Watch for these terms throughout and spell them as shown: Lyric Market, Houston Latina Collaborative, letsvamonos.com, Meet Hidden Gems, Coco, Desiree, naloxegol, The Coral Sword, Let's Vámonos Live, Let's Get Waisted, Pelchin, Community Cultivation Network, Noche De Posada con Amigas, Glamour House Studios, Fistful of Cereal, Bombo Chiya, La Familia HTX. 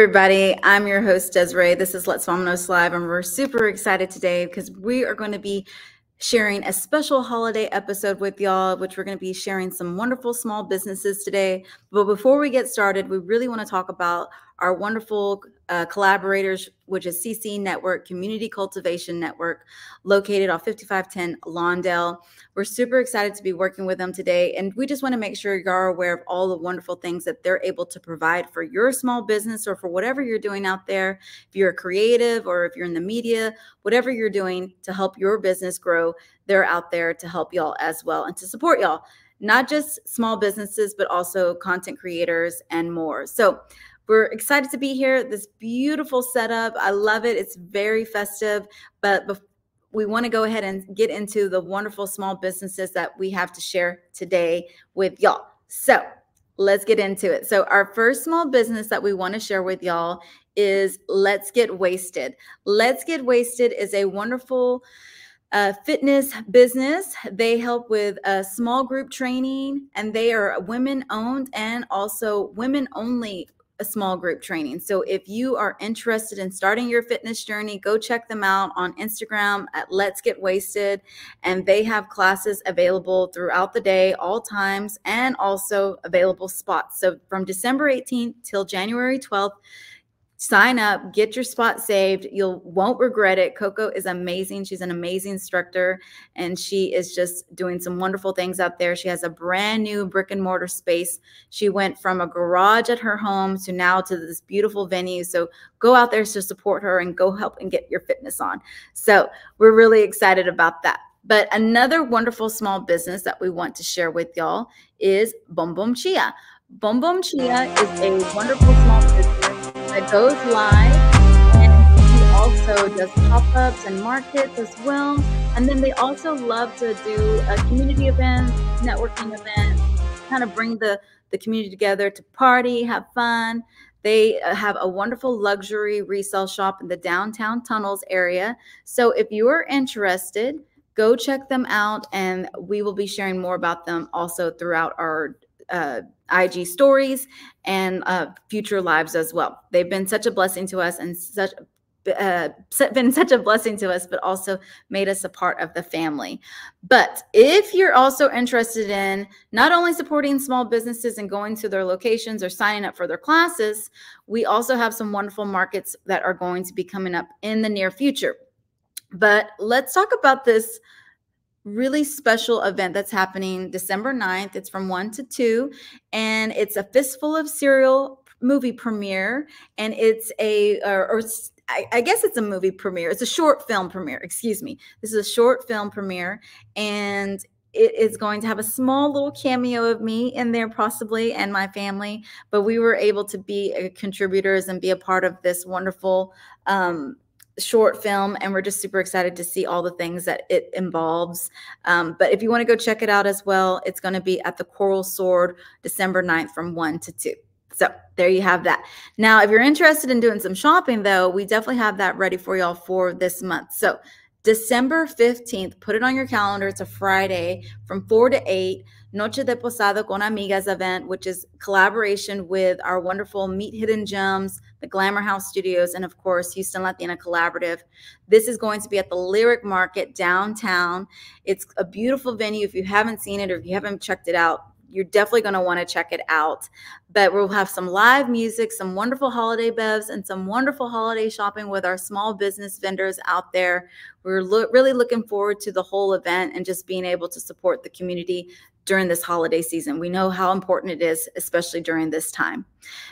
everybody. I'm your host, Desiree. This is Let's Vámonos Live, and we're super excited today because we are going to be sharing a special holiday episode with y'all, which we're going to be sharing some wonderful small businesses today. But before we get started, we really want to talk about our wonderful collaborators, which is CC Network, Community Cultivation Network, located off 5510 Lawndale. We're super excited to be working with them today. And we just want to make sure you're aware of all the wonderful things that they're able to provide for your small business or for whatever you're doing out there. If you're a creative or if you're in the media, whatever you're doing to help your business grow, they're out there to help y'all as well and to support y'all, not just small businesses, but also content creators and more. So we're excited to be here. This beautiful setup. I love it. It's very festive, but we want to go ahead and get into the wonderful small businesses that we have to share today with y'all. So let's get into it. So our first small business that we want to share with y'all is Let's Get Waisted. Let's Get Waisted is a wonderful fitness business. They help with small group training, and they are women owned and also women only a small group training. So if you are interested in starting your fitness journey, go check them out on Instagram at Let's Get Waisted. And they have classes available throughout the day, all times, and also available spots. So from December 18th till January 12th, sign up, get your spot saved. You won't regret it. Coco is amazing. She's an amazing instructor, and she is just doing some wonderful things out there. She has a brand new brick and mortar space. She went from a garage at her home to now to this beautiful venue. So go out there to support her and go help and get your fitness on. So we're really excited about that. But another wonderful small business that we want to share with y'all is Bombo Chiya. Bombo Chiya is a wonderful small business that goes live, and he also does pop-ups and markets as well. And then they also love to do community events, networking events, kind of bring the community together to party, have fun. They have a wonderful luxury resale shop in the downtown tunnels area. So if you are interested, go check them out, and we will be sharing more about them also throughout our IG stories and future lives as well. They've been such a blessing to us, and been such a blessing to us, but also made us a part of the family. But if you're also interested in not only supporting small businesses and going to their locations or signing up for their classes, we also have some wonderful markets that are going to be coming up in the near future. But let's talk about this really special event that's happening December 9th. It's from 1 to 2, and it's a Fistful of Cereal movie premiere. And it's I guess it's a movie premiere. It's a short film premiere, excuse me. This is a short film premiere, and it is going to have a small little cameo of me in there possibly, and my family. But we were able to be contributors and be a part of this wonderful short film, and we're just super excited to see all the things that it involves. But if you want to go check it out as well, it's going to be at the Coral Sword, December 9th from 1 to 2. So there you have that. Now, if you're interested in doing some shopping though, we definitely have that ready for y'all for this month. So December 15th, put it on your calendar. It's a Friday from 4 to 8, Noche De Posada con Amigas event, which is collaboration with our wonderful Meet Hidden Gems, the Glamour House Studios, and of course, Houston Latina Collaborative. This is going to be at the Lyric Market downtown. It's a beautiful venue. If you haven't seen it or if you haven't checked it out, you're definitely going to want to check it out. But we'll have some live music, some wonderful holiday bevs, and some wonderful holiday shopping with our small business vendors out there. We're really looking forward to the whole event and just being able to support the community during this holiday season. We know how important it is, especially during this time.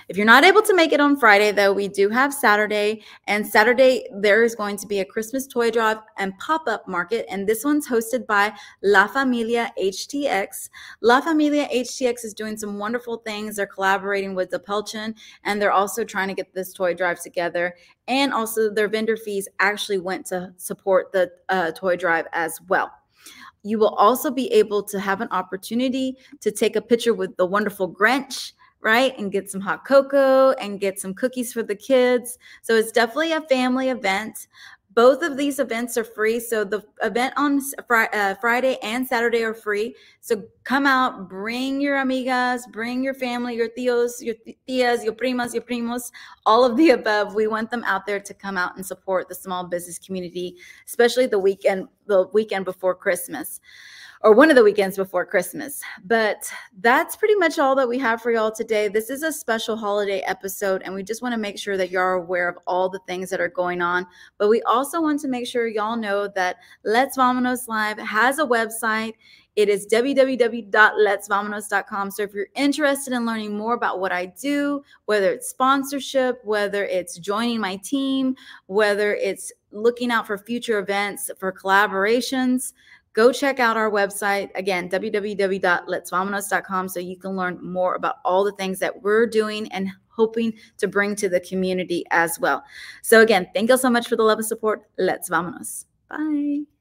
If you're not able to make it on Friday, though, we do have Saturday. And Saturday, there is going to be a Christmas toy drive and pop-up market. And this one's hosted by La Familia HTX. La Familia HTX is doing some wonderful things. They're collaborating with the Pelchin, and they're also trying to get this toy drive together. And also their vendor fees actually went to support the toy drive as well. You will also be able to have an opportunity to take a picture with the wonderful Grinch, right? And get some hot cocoa and get some cookies for the kids. So it's definitely a family event. Both of these events are free. So the event on Friday and Saturday are free. So come out, bring your amigas, bring your family, your tios, your tias, your primas, your primos, all of the above. We want them out there to come out and support the small business community, especially the weekend before Christmas, or one of the weekends before Christmas. But that's pretty much all that we have for y'all today. This is a special holiday episode, and we just want to make sure that y'all are aware of all the things that are going on. But we also want to make sure y'all know that Let's Vámonos Live has a website. It is www.letsvamonos.com. So if you're interested in learning more about what I do, whether it's sponsorship, whether it's joining my team, whether it's looking out for future events, for collaborations, go check out our website, again, www.letsvamonos.com, so you can learn more about all the things that we're doing and hoping to bring to the community as well. So again, thank you so much for the love and support. Let's Vámonos. Bye.